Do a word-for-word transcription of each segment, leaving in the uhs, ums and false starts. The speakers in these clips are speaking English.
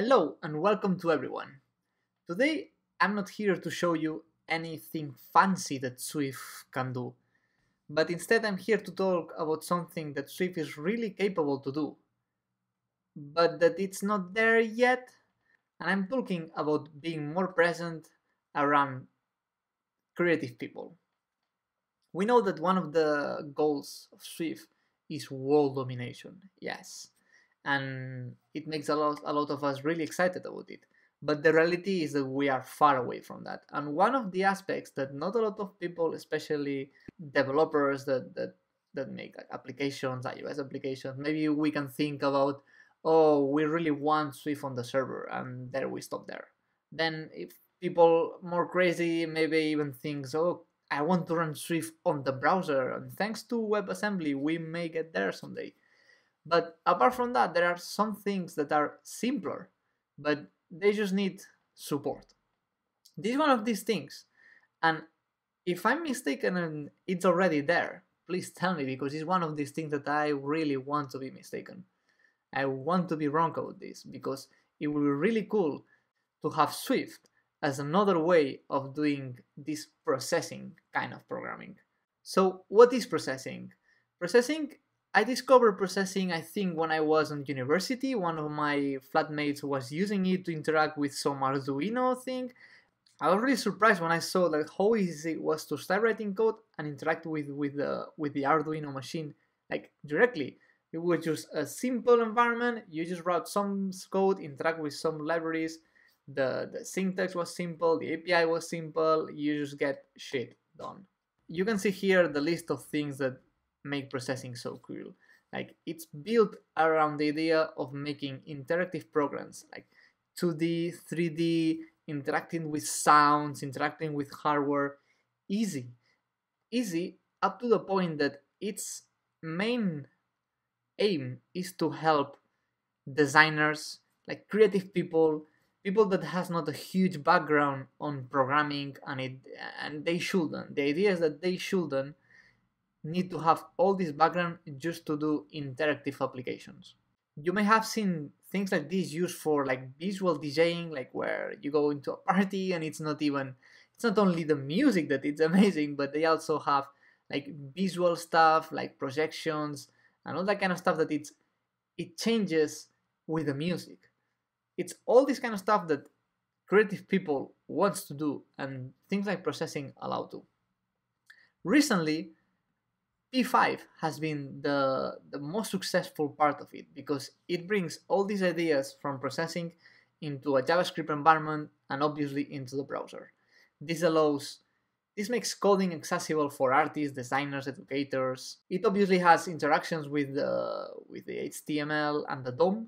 Hello and welcome to everyone. Today I'm not here to show you anything fancy that Swift can do, but instead I'm here to talk about something that Swift is really capable to do, but that it's not there yet, and I'm talking about being more present around creative people. We know that one of the goals of Swift is world domination, yes. And it makes a lot, a lot of us really excited about it. But the reality is that we are far away from that. And one of the aspects that not a lot of people, especially developers that, that, that make like applications, iOS applications, maybe we can think about, oh, we really want Swift on the server, and there we stop there. Then if people more crazy, maybe even think, oh, I want to run Swift on the browser, and thanks to WebAssembly, we may get there someday. But apart from that, there are some things that are simpler, but they just need support. This is one of these things. And if I'm mistaken and it's already there, please tell me, because it's one of these things that I really want to be mistaken. I want to be wrong about this, because it would be really cool to have Swift as another way of doing this processing kind of programming. So what is processing? Processing I discovered processing, I think, when I was in university. One of my flatmates was using it to interact with some Arduino thing. I was really surprised when I saw that how easy it was to start writing code and interact with, with, the, with the Arduino machine, like, directly. It was just a simple environment. You just wrote some code, interact with some libraries. The, the syntax was simple, the A P I was simple. You just get shit done. You can see here the list of things that make processing so cool. Like, it's built around the idea of making interactive programs, like two D, three D, interacting with sounds, interacting with hardware, easy. Easy up to the point that its main aim is to help designers, like creative people, people that has not a huge background on programming, and it and they shouldn't. The idea is that they shouldn't need to have all this background just to do interactive applications. You may have seen things like this used for like visual DJing, like where you go into a party and it's not even, it's not only the music that it's amazing, but they also have like visual stuff, like projections and all that kind of stuff that it's, it changes with the music. It's all this kind of stuff that creative people wants to do, and things like processing allow to. Recently, P five has been the, the most successful part of it, because it brings all these ideas from processing into a JavaScript environment and obviously into the browser. This allows, this makes coding accessible for artists, designers, educators. It obviously has interactions with the, with the H T M L and the D O M,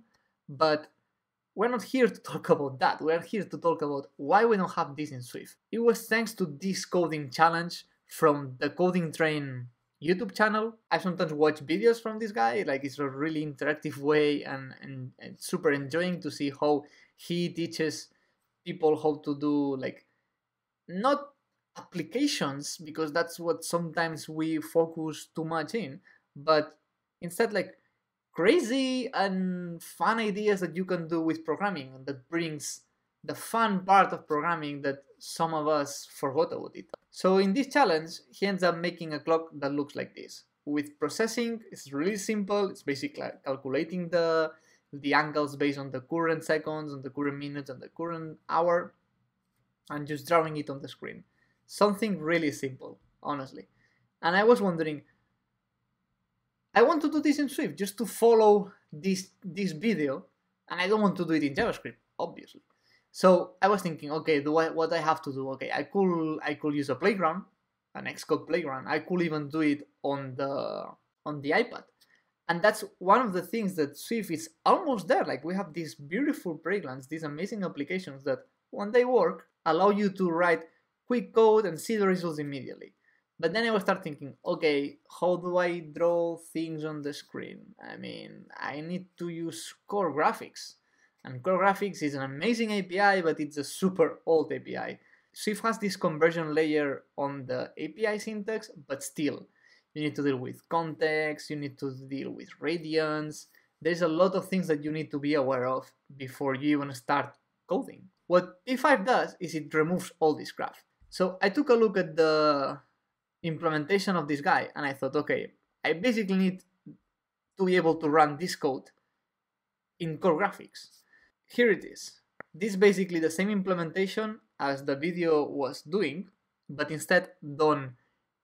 but we're not here to talk about that. We're here to talk about why we don't have this in Swift. It was thanks to this coding challenge from The Coding Train YouTube channel. I sometimes watch videos from this guy, like it's a really interactive way, and, and, and super enjoying to see how he teaches people how to do, like, not applications, because that's what sometimes we focus too much in, but instead like crazy and fun ideas that you can do with programming, and that brings the fun part of programming that some of us forgot about it. So in this challenge, he ends up making a clock that looks like this. With processing, it's really simple. It's basically calculating the, the angles based on the current seconds, on the current minutes, on the current hour, and just drawing it on the screen. Something really simple, honestly. And I was wondering, I want to do this in Swift just to follow this, this video, and I don't want to do it in JavaScript, obviously. So I was thinking, okay, do I, what I have to do? Okay, I could I could use a playground, an Xcode playground. I could even do it on the on the iPad, and that's one of the things that Swift is almost there. Like, we have these beautiful playgrounds, these amazing applications that when they work allow you to write quick code and see the results immediately. But then I would start thinking, okay, how do I draw things on the screen? I mean, I need to use Core Graphics. And Core Graphics is an amazing A P I, but it's a super old A P I. Swift has this conversion layer on the A P I syntax, but still, you need to deal with context, you need to deal with radians, there's a lot of things that you need to be aware of before you even start coding. What P five does is it removes all this crap. So I took a look at the implementation of this guy and I thought, okay, I basically need to be able to run this code in Core Graphics. Here it is. This is basically the same implementation as the video was doing, but instead done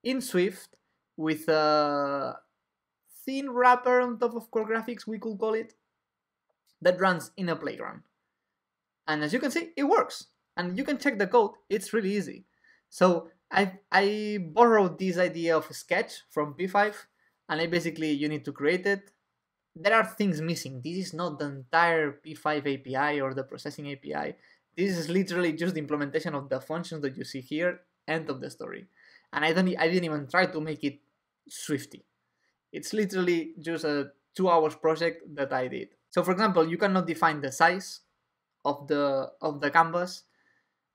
in Swift with a thin wrapper on top of Core Graphics, we could call it, that runs in a playground. And as you can see, it works. And you can check the code, it's really easy. So I, I borrowed this idea of a sketch from P five, and I basically, you need to create it. There are things missing. This is not the entire P five A P I or the processing A P I. This is literally just the implementation of the functions that you see here, end of the story. And I, don't, I didn't even try to make it Swifty. It's literally just a two hours project that I did. So for example, you cannot define the size of the, of the canvas,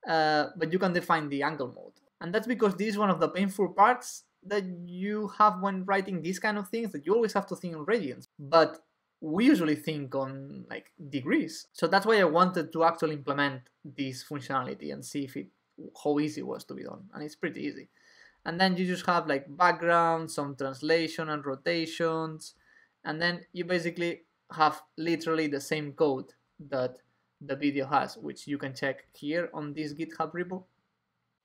uh, but you can define the angle mode. And that's because this is one of the painful parts that you have when writing these kind of things, that you always have to think on radians, but we usually think on like degrees. So that's why I wanted to actually implement this functionality and see if it, how easy it was to be done. And it's pretty easy. And then you just have like background, some translation and rotations, and then you basically have literally the same code that the video has, which you can check here on this GitHub repo.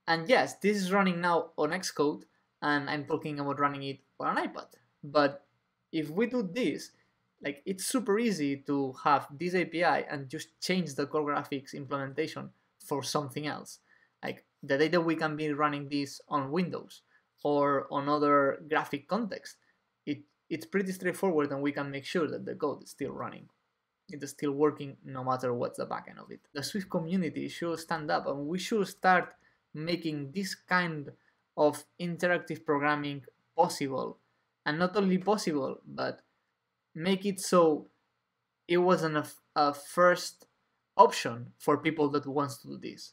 And yes, this is running now on Xcode, and I'm talking about running it on an iPad. But if we do this, like, it's super easy to have this A P I and just change the Core Graphics implementation for something else. Like, the day that we can be running this on Windows or on other graphic context, it, it's pretty straightforward, and we can make sure that the code is still running. It is still working no matter what's the backend of it. The Swift community should stand up, and we should start making this kind of interactive programming possible. And not only possible, but make it so it wasn't a, a first option for people that wants to do this.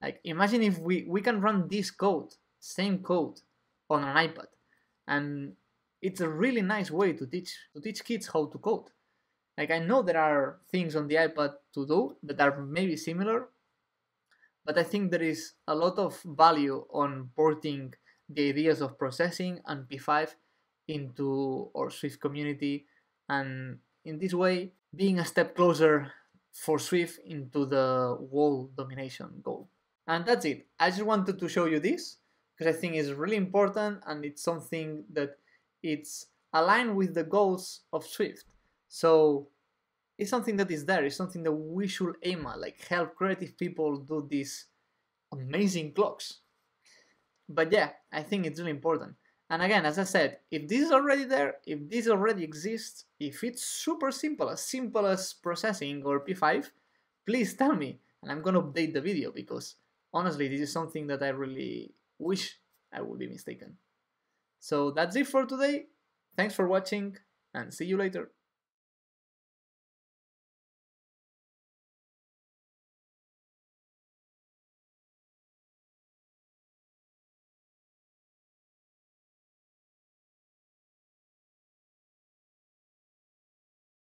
Like, imagine if we, we can run this code, same code, on an iPad. And it's a really nice way to teach, to teach kids how to code. Like, I know there are things on the iPad to do that are maybe similar, but I think there is a lot of value on porting the ideas of processing and P five into our Swift community, and in this way, being a step closer for Swift into the world domination goal. And that's it. I just wanted to show you this because I think it's really important, and it's something that it's aligned with the goals of Swift. So it's something that is there. It's something that we should aim at, like help creative people do these amazing clocks. But yeah, I think it's really important. And again, as I said, if this is already there, if this already exists, if it's super simple, as simple as processing or P five, please tell me, and I'm gonna update the video because honestly, this is something that I really wish I would be mistaken. So that's it for today. Thanks for watching, and see you later.